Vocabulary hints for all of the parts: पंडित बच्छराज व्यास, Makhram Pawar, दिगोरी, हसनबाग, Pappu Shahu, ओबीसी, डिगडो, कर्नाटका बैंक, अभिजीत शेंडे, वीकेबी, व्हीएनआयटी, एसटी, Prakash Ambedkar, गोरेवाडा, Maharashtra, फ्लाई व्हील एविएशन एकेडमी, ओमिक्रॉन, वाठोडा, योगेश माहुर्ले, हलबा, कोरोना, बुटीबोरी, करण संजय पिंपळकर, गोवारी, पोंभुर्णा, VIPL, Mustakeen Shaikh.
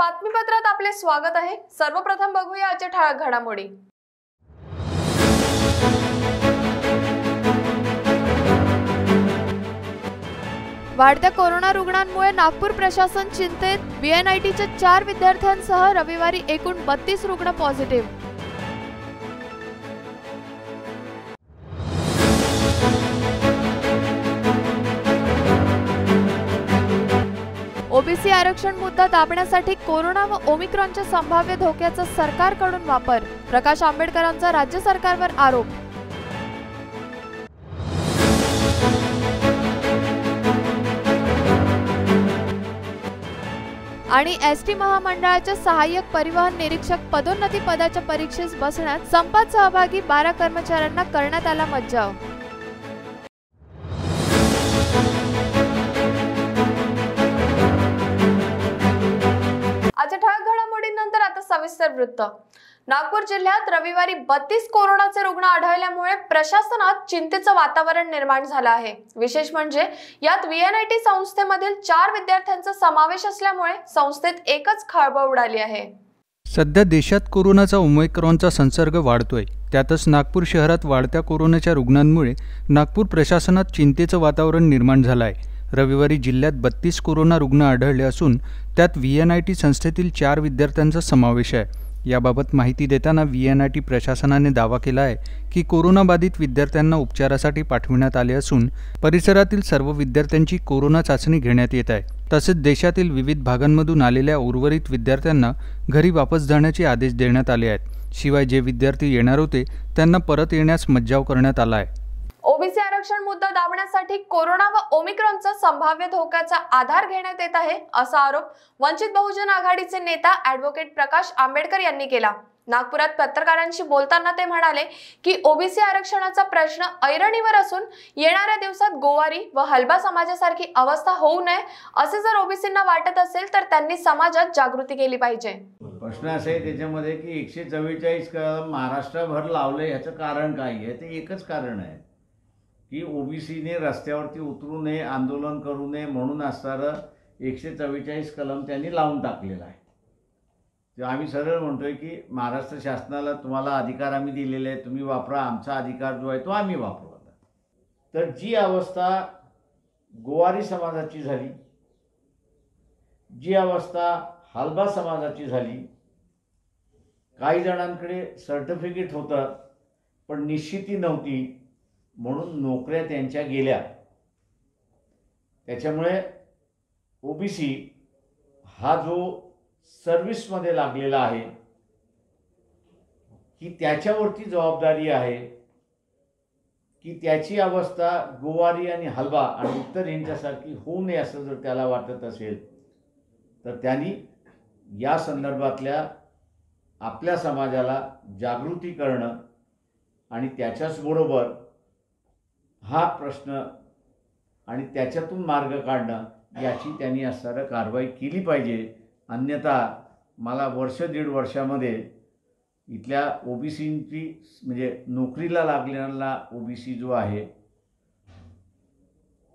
बातमीपत्रात आपले स्वागत आहे। सर्वप्रथम बघूया आजच्या ठळक घडामोडी। वाढत्या कोरोना रुग्णांमुळे नागपूर प्रशासन चिंतेत। व्हीएनआयटीच्या 4 विद्यार्थ्यांसह रविवारी एकूण 32 रुग्ण पॉझिटिव्ह। ओबीसी आरक्षण मुद्दा दाबण्यासाठी कोरोना व ओमिक्रॉनच्या संभाव्य धोक्याचा सरकारकडून वापर। प्रकाश आंबेडकरांचा राज्य सरकारवर आरोप। आणि एसटी महामंडळाच्या सहाय्यक परिवहन निरीक्षक पदोन्नती पदाच्या परीक्षेस बसण्यात संपात सहभागी 12 कर्मचाऱ्यांना करण्यात आला मज्जाव। सविस्तर वृत्त। नागपूर जिल्ह्यात रविवारी 32 कोरोनाचे रुग्ण आढळल्यामुळे प्रशासनात चिंतेचं वातावरण निर्माण झालं आहे। विशेष म्हणजे यात व्हीएनआयटी संस्थेमधील 4 विद्यार्थ्यांचा समावेश असल्यामुळे संस्थेत एकच खळबळ उडाली आहे। सध्या देशात कोरोनाचा ओमिक्रॉनचा संसर्ग वाढतोय, त्यातच नागपूर शहरात वाढत्या कोरोनाच्या रुग्णांमुळे नागपूर प्रशासनात चिंतेचं वातावरण निर्माण झालं आहे। रविवारी जिल्ह्यात 32 कोरोना रुग्ण आढळले असून त्यात व्हीएनआयटी संस्थेतील 4 विद्यार्थ्यांचा समावेश आहे। याबाबत माहिती देताना व्हीएनआयटी प्रशासनाने दावा केला आहे की कोरोनाबाधित विद्यार्थ्यांना उपचारासाठी पाठविण्यात आले असून परिसरातील सर्व विद्यार्थ्यांची कोरोना चाचणी घेण्यात येत आहे। तसेच देशातील विविध भागांमधून आलेल्या उर्वरित विद्यार्थ्यांना घरी वापस जाण्याचे आदेश देण्यात आले आहेत। शिवाय जे विद्यार्थी येणार होते त्यांना परत येण्यास मज्जाव करण्यात आला आहे। ओबीसी आरक्षण मुद्दा दाबण्यासाठी कोरोना व ओमिक्रॉनचा संभाव्य धोक्याचा आधार घेण्यात येत आहे असा आरोप वंचित बहुजन आघाडीचे नेता ॲडव्होकेट प्रकाश आंबेडकर यांनी केला। नागपुरात पत्रकारांशी बोलताना ते म्हणाले की ओबीसी आरक्षणाचा प्रश्न ऐरणीवर असून येणाऱ्या दिवसात गोवारी व हलबा समाजासारखी अवस्था होऊ नये असे जर ओबीसींना वाटत असेल तर त्यांनी समाजात जागृती केली पाहिजे। प्रश्न असा आहे त्याच्यामध्ये की 144 कलम महाराष्ट्रभर लावले, याचं कारण काय आहे? ते एकच कारण आहे की ओबीसीने रस्त्यावरती उतरू नये, आंदोलन करू नये म्हणून असणारं 144 कलम त्यांनी लावून टाकलेलं आहे। तर आम्ही सरळ म्हणतोय की महाराष्ट्र शासनाला तुम्हाला अधिकार आम्ही दिलेले आहे, तुम्ही वापरा, आमचा अधिकार जो आहे तो आम्ही वापरू। तर जी अवस्था गोवारी समाजाची झाली, जी अवस्था हलबा समाजाची झाली, काही जणांकडे सर्टिफिकेट होतं पण निश्चिती नव्हती म्हणून नोकऱ्या त्यांच्या गेल्या, त्याच्यामुळे ओबीसी हा जो सर्व्हिसमध्ये लागलेला आहे की त्याच्यावरती जबाबदारी आहे की त्याची अवस्था गोवारी आणि हलवा आणि इतर यांच्यासारखी होऊ नये असं जर त्याला वाटत असेल तर त्यांनी या संदर्भातल्या आपल्या समाजाला जागृती करणं आणि त्याच्याचबरोबर हा प्रश्न आणि त्याच्यातून मार्ग काढणं याची त्यांनी असणारं कारवाई केली पाहिजे। अन्यथा मला वर्ष दीड वर्षामध्ये इथल्या ओबीसींची म्हणजे नोकरीला लागलेला ओबीसी जो आहे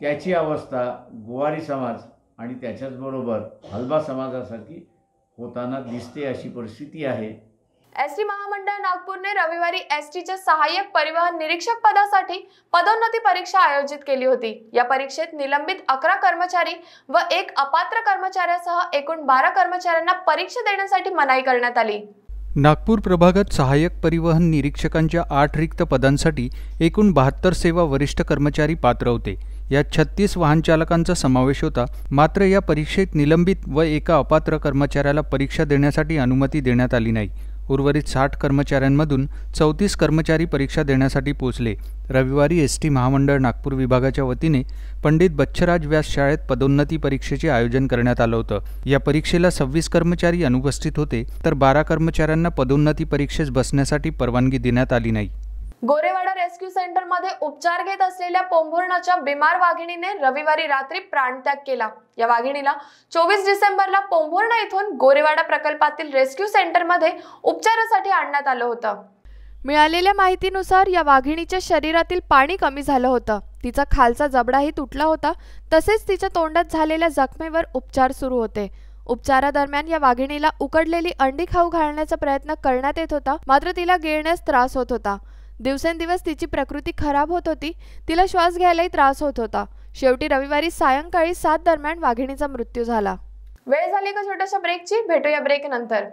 त्याची अवस्था गोवारी समाज आणि त्याच्याचबरोबर हलबा समाजासारखी होताना दिसते, अशी परिस्थिती आहे। एसटी महामंडळ नागपूरने रविवारी एसटीच्या सहाय्यक परिवहन निरीक्षक पदासाठी पदोन्नती परीक्षा आयोजित केली होती। या परीक्षेत निलंबित 11 कर्मचारी व 1 अपात्र कर्मचाऱ्यासह एकूण 12 कर्मचाऱ्यांना परीक्षा देण्यासाठी मनाई करण्यात आली। नागपूर प्रभागात सहाय्यक परिवहन निरीक्षकांच्या 8 रिक्त पदांसाठी एकूण 72 सेवा वरिष्ठ कर्मचारी पात्र होते। यात 36 वाहन चालकांचा समावेश होता। मात्र या परीक्षेत निलंबित व एका अपात्र कर्मचाऱ्याला परीक्षा देण्यासाठी अनुमती देण्यात आली नाही। उर्वरित 60 कर्मचाऱ्यांमधून 34 कर्मचारी परीक्षा देण्यासाठी पोहोचले। रविवारी एसटी महामंडळ नागपूर विभागाच्या वतीने पंडित बच्छराज व्यास शाळेत पदोन्नती परीक्षेचे आयोजन करण्यात आलं होतं। या परीक्षेला 26 कर्मचारी अनुपस्थित होते तर 12 कर्मचाऱ्यांना पदोन्नती परीक्षेस बसण्यासाठी परवानगी देण्यात आली नाही। गोरेवाडा रेस्क्यू सेंटरमध्ये उपचार घेत असलेल्या पोंभुर्णाच्या बिमार वाघिणीने रविवारी रात्री प्राणत्याग केला। या वाघिणीला 24 डिसेंबरला पोंभुर्णा येथून गोरेवाडा प्रकल्पातील रेस्क्यू सेंटरमध्ये उपचारासाठी आणण्यात आलं होतं। मिळालेल्या माहितीनुसार या वाघिणीच्या शरीरातील पाणी कमी झालं होतं, तिचा खालचा जबडाही तुटला होता, तसेच तिच्या तोंडात झालेल्या जखमेवर उपचार सुरू होते। उपचारादरम्यान या वाघिणीला उकडलेली अंडी खाऊ घालण्याचा प्रयत्न करण्यात येत होता, मात्र तिला गिळण्यास त्रास होत होता। दिवसेंदिवस तिची प्रकृती खराब होत होती, तिला श्वास घ्यायलाही त्रास होत होता। शेवटी रविवारी सायंकाळी 7 दरम्यान वाघिणीचा मृत्यू झाला। वेळ झाली का छोटासा ब्रेकची, भेटूया ब्रेक नंतर।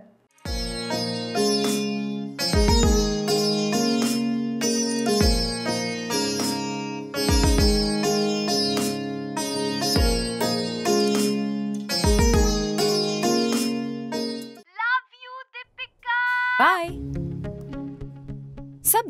बाय। सब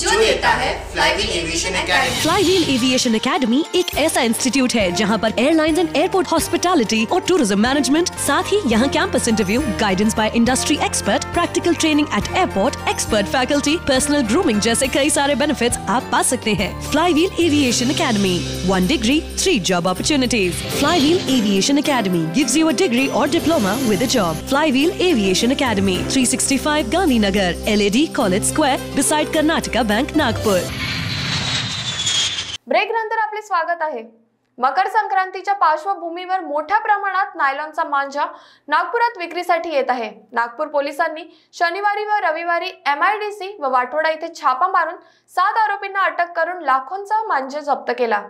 जो देता है फ्लाई व्हील एविएशन एकेडमी। फ्लाई व्हील एविएशन एकेडमी एक ऐसा इंस्टीट्यूट है जहां पर एयरलाइंस एंड एयरपोर्ट हॉस्पिटैलिटी और टूरिज्म मैनेजमेंट, साथ ही यहां campus interview, guidance by industry expert, practical training at airport, expert faculty, personal grooming जैसे कई सारे बेनिफिट्स आप पा सकते हैं। फ्लाई व्हील एविएशन एकेडमी, 1 degree 3 job opportunities. फ्लाई व्हील एविएशन एकेडमी gives you a degree और diploma with a job. फ्लाई व्हील एविएशन एकेडमी, 365 Gandhinagar, LAD college square, beside कर्नाटका बैंक, Nagpur. Break नंतर आपले स्वागत आहे। मकर संक्रांतीच्या पार्श्वभूमीवर मोठ्या प्रमाणात नायलॉनचा मांजा नागपुरात विक्रीसाठी येत आहे। नागपूर पोलिसांनी शनिवारी व रविवारी MIDC व वाठोडा येथे छापा मारून 7 आरोपींना अटक करून लाखोंचा मांजा जप्त केला।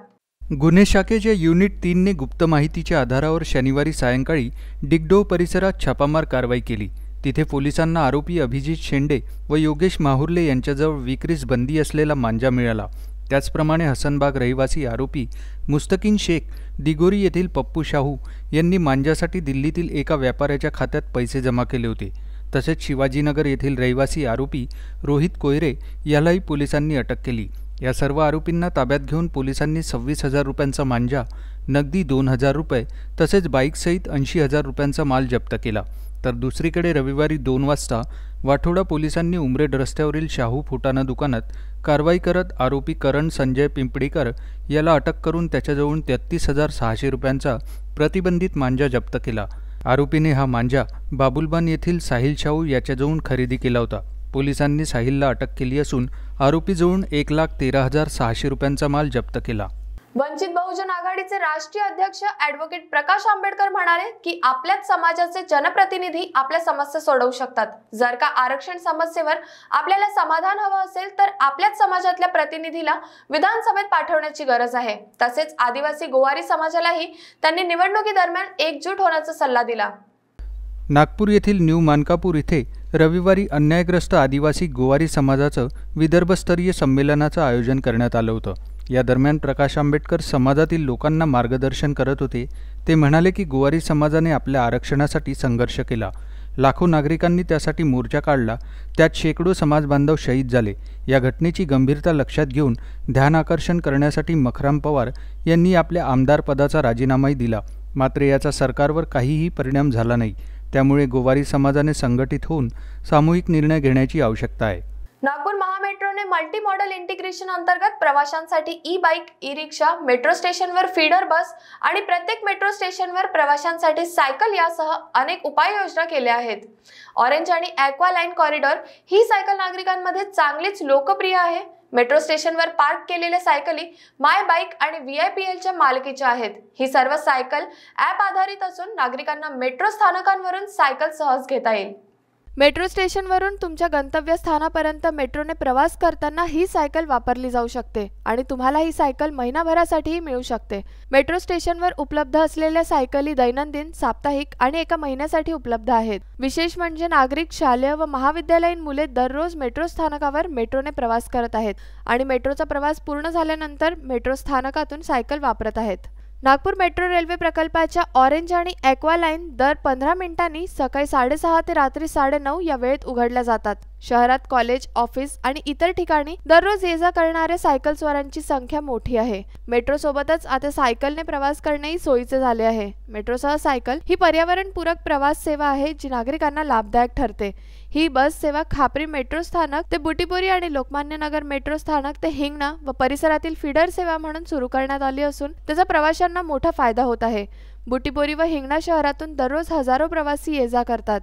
गुन्हे शाखेच्या युनिट 3 ने गुप्त माहितीच्या आधारावर शनिवारी सायंकाळी डिगडो परिसरात छापामार कारवाई केली। तिथे पोलिसांना आरोपी अभिजीत शेंडे व योगेश माहुर्ले यांच्याजवळ विक्रीस बंदी असलेला मांजा मिळाला। त्याचप्रमाणे हसनबाग रहिवासी आरोपी मुस्तकीन शेख, दिगोरी येथील पप्पू शाहू यांनी मांजासाठी दिल्लीतील एका व्यापाऱ्याच्या खात्यात पैसे जमा केले होते। तसेच शिवाजीनगर येथील रहिवासी आरोपी रोहित कोयरे यालाही पोलिसांनी अटक केली। या सर्व आरोपींना ताब्यात घेऊन पोलिसांनी 26,000 रुपयांचा मांजा, नगदी 2,000 रुपये तसेच बाईकसहित 80,000 रुपयांचा माल जप्त केला। तर दुसरीकडे रविवारी 2 वाजता वाठोडा पोलिसांनी उमरेड रस्त्यावरील शाहू फुटाणा दुकानात कारवाई करत आरोपी करण संजय पिंपळकर याला अटक करून त्याच्याजवळून 33,600 रुपयांचा प्रतिबंधित मांजा जप्त केला। आरोपीने हा मांजा बाबुलबान येथील साहिल शाहू याच्याजवळून खरेदी केला होता। पोलिसांनी साहिलला अटक केली असून आरोपीजवळून 1,13,600 रुपयांचा माल जप्त केला। वंचित बहुजन आघाडीचे राष्ट्रीय अध्यक्ष ॲडव्होकेट प्रकाश आंबेडकर म्हणाले की आपल्याच समाजाचे जनप्रतिनिधी आपल्या समस्या सोडवू शकतात। जर का आरक्षण समस्येवर आपल्याला समाधान हवं असेल तर आपल्याच समाजातल्या प्रतिनिधीला विधानसभेत पाठवण्याची गरज आहे। तसेच आदिवासी गोवारी समाजालाही त्यांनी निवडणुकीदरम्यान एकजूट होण्याचा सल्ला दिला। नागपूर येथील न्यू मानकापूर इथे रविवारी अन्यायग्रस्त आदिवासी गोवारी समाजाचं विदर्भस्तरीय संमेलनाचं आयोजन करण्यात आलं होतं। या दरम्यान प्रकाश आंबेडकर समाजातील लोकांना मार्गदर्शन करत होते। ते म्हणाले की गोवारी समाजाने आपल्या आरक्षणासाठी संघर्ष केला, लाखो नागरिकांनी त्यासाठी मोर्चा काढला, त्यात शेकडो समाज बांधव शहीद झाले। या घटनेची गंभीरता लक्षात घेऊन ध्यानाकर्षण करण्यासाठी मखराम पवार यांनी आपल्या आमदारपदाचा राजीनामाही दिला, मात्र याचा सरकारवर काहीही परिणाम झाला नाही। त्यामुळे गोवारी समाजाने संघटित होऊन सामूहिक निर्णय घेण्याची आवश्यकता आहे। नागपूर महामेट्रोने मल्टी मॉडल इंटिग्रेशन अंतर्गत प्रवाशांसाठी ई बाईक, ई रिक्षा, मेट्रो स्टेशनवर फीडर बस आणि प्रत्येक मेट्रो स्टेशनवर प्रवाशांसाठी सायकल यासह अनेक उपाययोजना केल्या आहेत। ऑरेंज आणि ॲक्वा लाईन कॉरिडॉर ही सायकल नागरिकांमध्ये चांगलीच लोकप्रिय आहे। मेट्रो स्टेशनवर पार्क केलेल्या सायकली माय बाईक आणि VIPLच्या मालकीच्या आहेत। ही सर्व सायकल ॲप आधारित असून नागरिकांना मेट्रो स्थानकांवरून सायकल सहज घेता येईल। मेट्रो स्टेशनवरून तुमच्या गंतव्यस्थानापर्यंत मेट्रोने प्रवास करताना ही सायकल वापरली जाऊ शकते आणि तुम्हाला ही सायकल महिनाभरासाठीही मिळू शकते। मेट्रो स्टेशनवर उपलब्ध असलेल्या सायकली दैनंदिन, साप्ताहिक आणि एका महिन्यासाठी उपलब्ध आहेत। विशेष म्हणजे नागरिक, शालेय व महाविद्यालयीन मुले दररोज मेट्रो स्थानकावर मेट्रोने प्रवास करत आहेत आणि मेट्रोचा प्रवास पूर्ण झाल्यानंतर मेट्रो स्थानकातून सायकल वापरत आहेत। नागपूर मेट्रो रेल्वे प्रकल्पाच्या ऑरेंज आणि ॲक्वा लाईन दर 15 मिनिटांनी सकाळी 6:30 ते रात्री 9:30 या वेळेत उघडल्या जातात। शहरात कॉलेज, ऑफिस आणि इतर ठिकाणी दररोज ये-जा करणाऱ्या सायकल स्वारांची संख्या मोठी आहे। मेट्रो सोबतच आता सायकलने प्रवास करणेही सोयीचे झाले आहे। मेट्रोसह सायकल ही पर्यावरणपूरक प्रवास सेवा आहे जी नागरिकांना लाभदायक ठरते। ही बस सेवा खापरी मेट्रो स्थानक ते बुटीबोरी आणि लोकमान्य नगर मेट्रो स्थानक ते हिंगणा व परिसरातील फीडर सेवा म्हणून सुरू करण्यात आली असून त्याचा प्रवाशांना मोठा फायदा होत आहे। बुटीबोरी व हिंगणा शहरातून दररोज हजारो प्रवासी ये-जा करतात।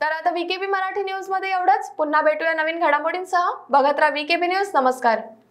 तर आता वीकेबी मराठी न्यूज मध्ये एवढंच। पुन्हा भेटूया नवीन घडामोडींसह। बघत रहा वीकेबी न्यूज। नमस्कार।